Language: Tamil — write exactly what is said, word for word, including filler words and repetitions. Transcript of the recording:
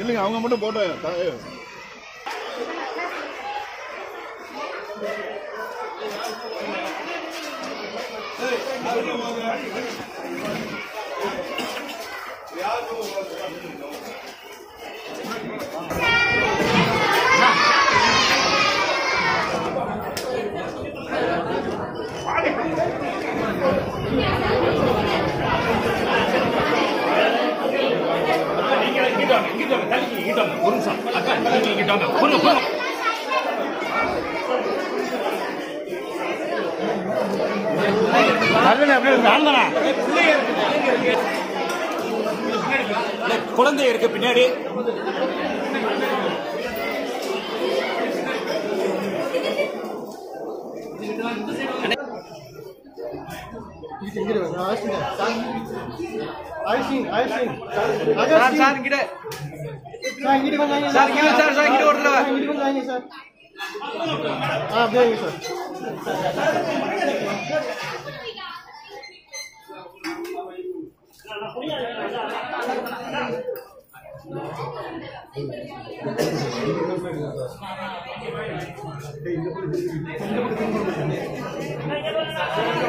இல்லைங்க அவங்க மட்டும் போட்டோம். குழந்தை இருக்கு பின்னாடி Thank you.